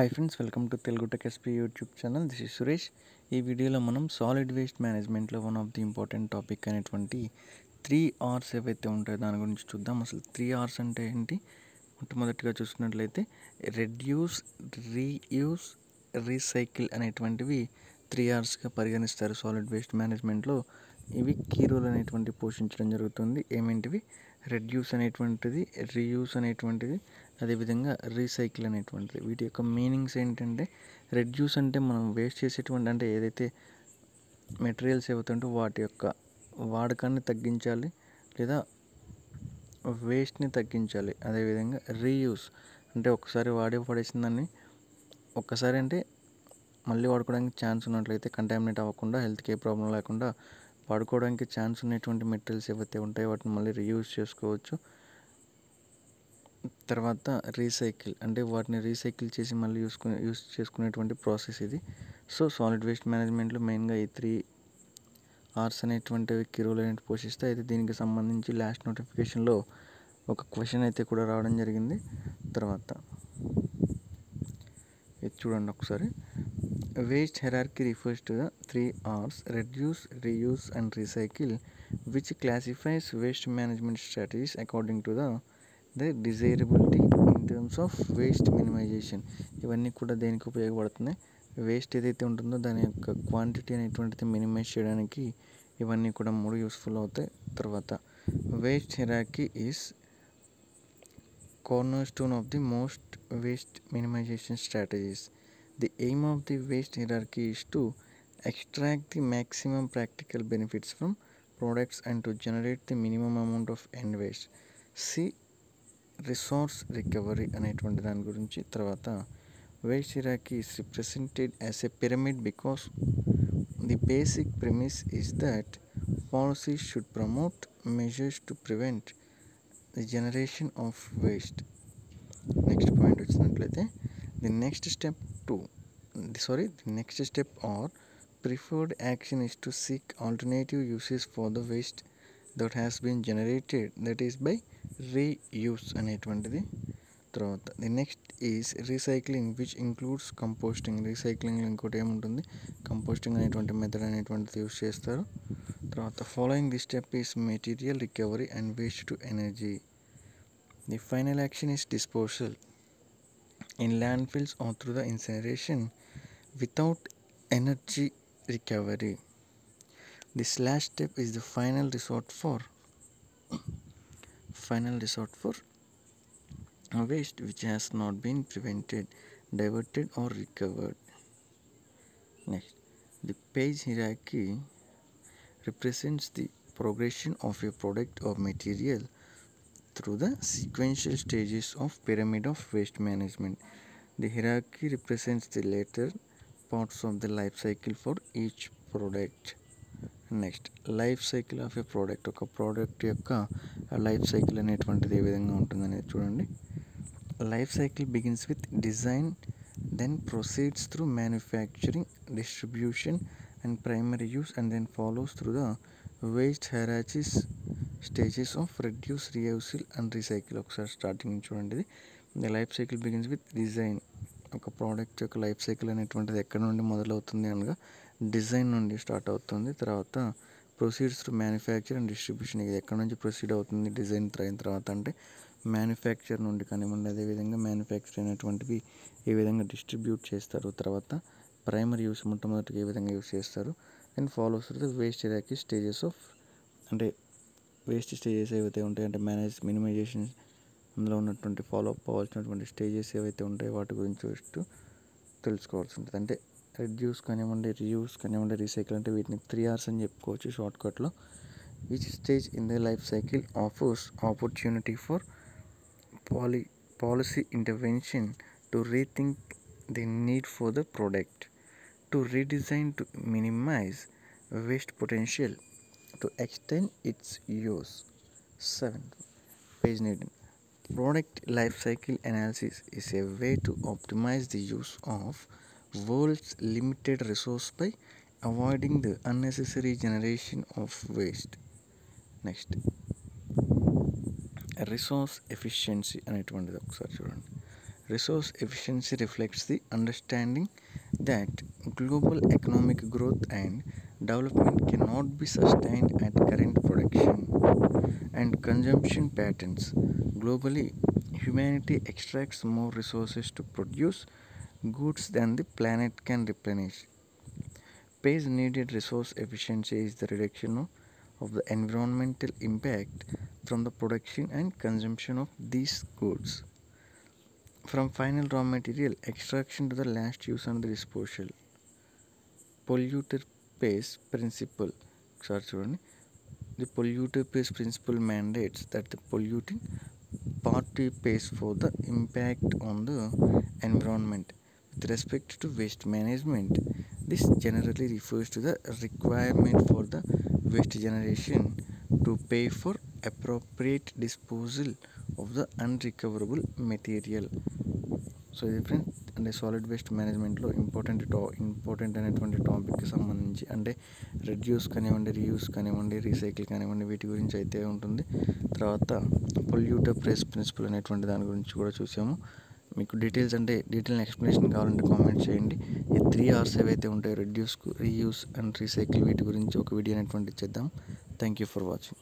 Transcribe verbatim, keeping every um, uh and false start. Hi friends, welcome to Telugu Tech S P YouTube channel. This is Suresh. Ee video lo manam solid waste management lo one of the important topic anetvanti three R's evaithe untayo dani gurinchi chuddam. Asalu three R's ante enti? Mottamodattiga chustunnatlayite reduce, reuse, recycle anetvantivi three R's ga pariganistaru solid waste management lo. ఇవి key role అనేటువంటి పోషించడం జరుగుతుంది. ఏమేంటివి? Reduce అనేటువంటిది, reuse అనేటువంటిది, అదేవిధంగా recycle అనేటువంటిది. వీటి యొక్క మీనింగ్స్ ఏంటంటే, రెడ్యూస్ అంటే మనం వేస్ట్ చేసేటువంటి, అంటే ఏదైతే మెటీరియల్స్ ఏవైతుంటో వాటి యొక్క వాడకాన్ని తగ్గించాలి లేదా వేస్ట్ని తగ్గించాలి. అదేవిధంగా రీయూస్ అంటే ఒకసారి వాడే పడేసిన దాన్ని ఒక్కసారి అంటే మళ్ళీ వాడుకోవడానికి ఛాన్స్ ఉన్నట్లయితే కంటామినేట్ అవ్వకుండా, హెల్త్కి ఏ ప్రాబ్లం లేకుండా వాడుకోవడానికి ఛాన్స్ ఉన్నటువంటి మెటీరియల్స్ ఏవైతే ఉంటాయో వాటిని మళ్ళీ రీయూజ్ చేసుకోవచ్చు. తర్వాత రీసైకిల్ అంటే వాటిని రీసైకిల్ చేసి మళ్ళీ యూస్ యూస్ చేసుకునేటువంటి ప్రాసెస్ ఇది. సో సాలిడ్ వేస్ట్ మేనేజ్మెంట్లో మెయిన్గా ఈ త్రీ ఆర్స్ అనేటువంటివి కిరోలు అనేవి పోషిస్తాయి. అయితే దీనికి సంబంధించి లాస్ట్ నోటిఫికేషన్లో ఒక క్వశ్చన్ అయితే కూడా రావడం జరిగింది. తర్వాత ఇది చూడండి ఒకసారి. Waste hierarchy refers to the three R's, reduce, reuse and recycle, which classifies waste management strategies according to the their desirability in terms of waste minimization. ఇవన్నీ కూడా దేనికి ఉపయోగపడుతున్నాయి? వేస్ట్ ఏదైతే ఉంటుందో దాని యొక్క క్వాంటిటీ అనేటువంటిది మినిమైజ్ చేయడానికి ఇవన్నీ కూడా మూడు యూస్ఫుల్ అవుతాయి. తర్వాత waste hierarchy is cornerstone of the most waste minimization strategies. The aim of the waste hierarchy is to extract the maximum practical benefits from products and to generate the minimum amount of end waste. See resource recovery అనేటువంటి దాని గురించి. తర్వాత waste hierarchy is represented as a pyramid because the basic premise is that policies should promote measures to prevent the generation of waste. Next point వచ్చినట్లయితే the next step to sorry the next step or preferred action is to seek alternative uses for the waste that has been generated, that is by reuse అనేటువంటిది. తర్వాత the next is recycling, which includes composting. Recycling ఇంకోటి ఏముంటుంది? Composting అనేటువంటి method అనేటువంటిది use చేస్తారు. తర్వాత following the step is material recovery and waste to energy. The final action is disposal in landfills or through the incineration without energy recovery. This last step is the final resort for final resort for waste which has not been prevented, diverted or recovered. Next, the page hierarchy represents the progression of a product or material through the sequential stages of pyramid of waste management. The hierarchy represents the later parts of the life cycle for each product. Next, life cycle of a product. ఒక product యొక్క life cycle అనేటువంటిది ఏ విధంగా ఉంటుందనేది చూడండి. Life cycle begins with design, then proceeds through manufacturing, distribution and primary use and then follows through the waste hierarchies stages of reduce, reuse and recycle. ఒకసారి starting చూడండి. ఇది life cycle begins with design. ఒక product యొక్క life cycle అనేటువంటిది ఎక్కడ నుండి మొదలవుతుంది అనగా డిజైన్ నుండి స్టార్ట్ అవుతుంది. తర్వాత proceeds through manufacture and distribution. ఇది ఎక్కడ నుంచి ప్రొసీడ్ అవుతుంది? డిజైన్ అయిన తర్వాత అంటే మ్యానుఫ్యాక్చర్ నుండి కానివ్వండి, అదేవిధంగా మ్యానుఫ్యాక్చర్ అయినటువంటివి ఏ విధంగా డిస్ట్రిబ్యూట్ చేస్తారు, తర్వాత ప్రైమరీ యూస్ మొట్టమొదటిగా ఏ విధంగా యూస్ చేస్తారు, and follows through the waste hierarchy stages of అంటే వేస్ట్ స్టేజెస్ ఏవైతే ఉంటాయి అంటే మేనేజ్ మినిమైజేషన్లో ఉన్నటువంటి ఫాలో అప్ అవ్వాల్సినటువంటి స్టేజెస్ ఏవైతే ఉంటాయో వాటి గురించి ఫస్ట్ తెలుసుకోవాల్సి ఉంటుంది. అంటే రెడ్యూస్ కానివ్వండి, రీయూస్ కానివ్వండి, రీసైకిల్ అంటే వీటిని త్రీ అవర్స్ అని చెప్పుకోవచ్చు షార్ట్కట్లో. Each stage in the life cycle offers opportunity for poli policy intervention to rethink the need for the product, to redesign to minimise waste potential, to extend its use. seven. Page nineteen. Product life cycle analysis is a way to optimize the use of world's limited resource by avoiding the unnecessary generation of waste. Next, resource efficiency అనేటువంటిది ఒకసారి చూడండి. resource efficiency reflects the understanding that global economic growth and development cannot be sustained at current production and consumption patterns. Globally, humanity extracts more resources to produce goods than the planet can replenish. Page needed resource efficiency is the reduction of the environmental impact from the production and consumption of these goods. From final raw material extraction to the last use and the disposal. Polluter pays principle. Sorry, the polluter pays principle mandates that the polluting party pays for the impact on the environment. With respect to waste management, this generally refers to the requirement for the waste generation to pay for appropriate disposal of the unrecoverable material. So ఇది friends, అంటే solid waste మేనేజ్మెంట్లో important టా important అనేటువంటి టాపిక్కి సంబంధించి, అంటే reduce కానివ్వండి, reuse కానివ్వండి, రీసైకిల్ కానివ్వండి, వీటి గురించి అయితే ఉంటుంది. తర్వాత పొల్యూటర్ ప్రైస్ ప్రిన్సిపల్ అనేటువంటి దాని గురించి కూడా చూసాము. మీకు డీటెయిల్స్ అంటే డీటెయిల్ ఎక్స్ప్లెనేషన్ కావాలంటే కామెంట్ చేయండి. ఈ త్రీ ఆర్స్ ఏవైతే ఉంటాయో, రెడ్యూస్, రీయూస్ అండ్ రీసైకిల్, వీటి గురించి ఒక వీడియో అనేటువంటి చేద్దాం. Thank you for watching.